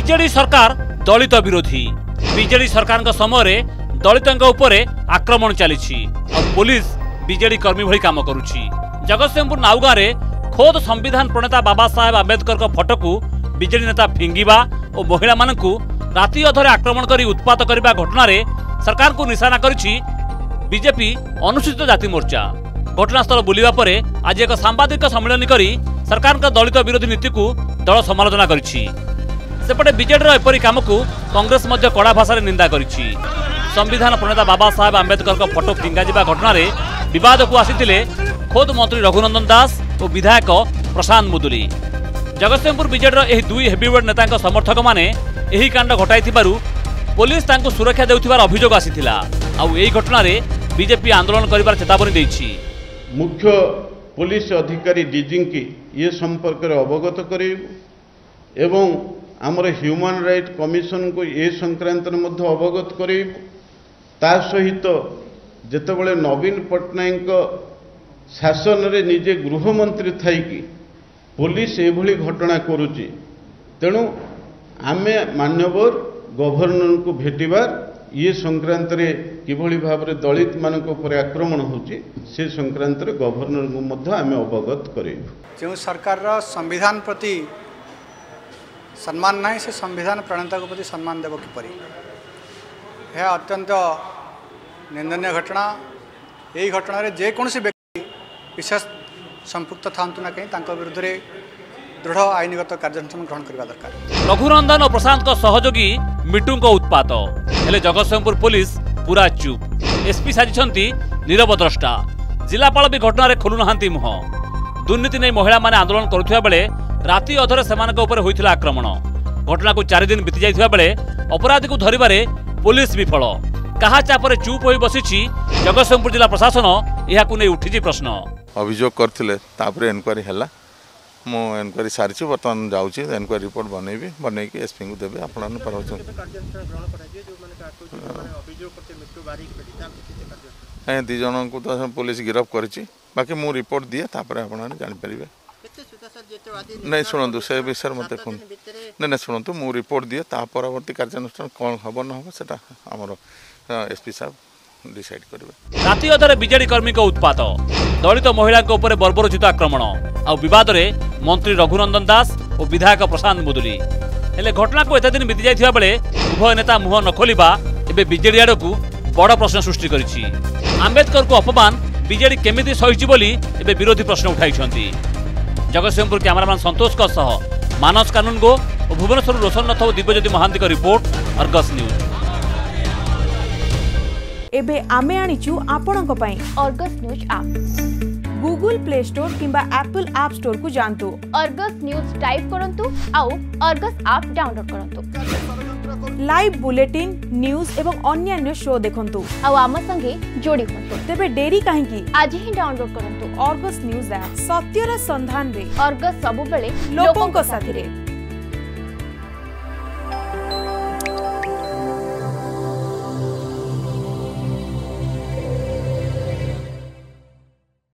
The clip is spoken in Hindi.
बीजेडी सरकार दलित विरोधी। बीजेडी सरकार का समय दलितों उपरे आक्रमण चली और पुलिस बीजेडी कर्मी भली काम करुच्ची। जगतसिंहपुर नाउगा खोद संविधान प्रणेता बाबा साहेब अंबेडकर फोटो को बीजेडी नेता फिंगिबा और महिला मानू राति अधरे आक्रमण कर उत्पात करने घटना सरकार को निशाना करी बीजेपी अनुसूचित जाति मोर्चा। घटनास्थल बुलवा पर आज एक सांबादिक सम्मेलन कर सरकार का दलित विरोधी नीति को दल समालोचना करपटे बीजेडी एपरी काम को कांग्रेस कड़ा भाषा निंदा कर संविधान प्रणेता बाबा साहेब आंबेडकर फोटो फिंगा घटना बद को आसी खोद मंत्री रघुनंदन दास और विधायक प्रशांत मुदुली। जगतसिंहपुर बीजेडी दुई हेवीवेट नेता समर्थक माने यही कांड घटाई पुलिस सुरक्षा देउथिबार अभियोग आसीथिला। घटना रे बीजेपी आंदोलन करिबार चेतावनी देछि। मुख्य पुलिस अधिकारी डीजी की ये संपर्क में अवगत करेइबु एवं हमर ह्यूमन राइट कमिशन को ये संक्रांत मध्य अवगत करेइबु। ता सहित जेतेबेले नवीन पटनायक शासन रे निजे गृहमंत्री थाइकी पुलिस एभली घटना करुच्ची तेणु आमे मान्यवर गवर्नर को भेटिबार ये संक्रांत रे किभली भाव रे दलित मानक ऊपर आक्रमण होची से संक्रांत रे गवर्नर को मध्य आमे अवगत करेबु। जो सरकार रा संविधान प्रति सम्मान नाही से संविधान प्रणेता को प्रति सम्मान देबो किपरि हे अत्यंत निंदनीय घटना। यही घटना रे जे कोनसी व्यक्ति विशेष संपुक्त था विरुद्ध में दृढ़ आईनगत कार्यानुष्ठान ग्रहण करने दरकार। रघुनंदन और प्रशांत सहयोगी मिटू उत्पात हेले जगतसिंहपुर पुलिस पूरा चुप। एसपी साजिछंती नीरव द्रष्टा। जिलापाल भी घटना खोलू ना मुह। दुर्नीति नहीं महिला माने आंदोलन करुवा बेले राति अधरे से आक्रमण। घटना को 4 दिन बीती जाता बेले अपराधी को धरबार पुलिस विफल। क्या चापर चुप हो बसी जगतसिंहपुर जिला प्रशासन यह उठी प्रश्न अभियोग करते एनक्वारी है मु एनक्वारी सारी बर्तमान जाऊँगी एनक्वारी रिपोर्ट बनईबी बनईक एसपी को देवी आप दिज को तो पुलिस गिरफ्त करी बाकी मु रिपोर्ट दिए आपने जापर नहीं शुणु से विषय मत नहीं शुणु मु रिपोर्ट दिए परवर्ती कार्यानुष्ठान कौन हम ना हम से आमर एसपी साहब डिसाइड करेंगे। राति अधरे बीजेडी कर्मी का उत्पात दलित महिला बर्बरोचित आक्रमण और विवाद रे मंत्री रघुनंदन दास और विधायक प्रशांत मुदुली। हेले घटना को एते दिन बीती जाइथिबा बेले उभय नेता मुह न खोलिबा एबे बीजेडी आड़ को बड़ प्रश्न सृष्टि करिछि। आंबेडकर को अपमान बीजेडी केमिति सहिछि बोली एबे विरोधी प्रश्न उठाइछन्ती। जगतसिंहपुर कैमरामैन संतोष का सह मानस कानून गो और भुवनेश्वर रोशन नथ और दिव्य ज्योति महांति का रिपोर्ट अर्गस न्यूज। एबे आमे आनिचु आपणक पई Argus news app Google play store किंबा एप्पल ऐप स्टोर को जानतु। अर्गस न्यूज टाइप करंतु आउ अर्गस ऐप डाउनलोड करंतु। लाइव बुलेटिन न्यूज एवं अन्य शो देखंतु आउ आम संगे जोडी होतु। तबे डेरी काहे की आज ही डाउनलोड करंतु अर्गस न्यूज ऐप। सत्यरा संधान रे अर्गस सब बेले लोकों को साथी रे।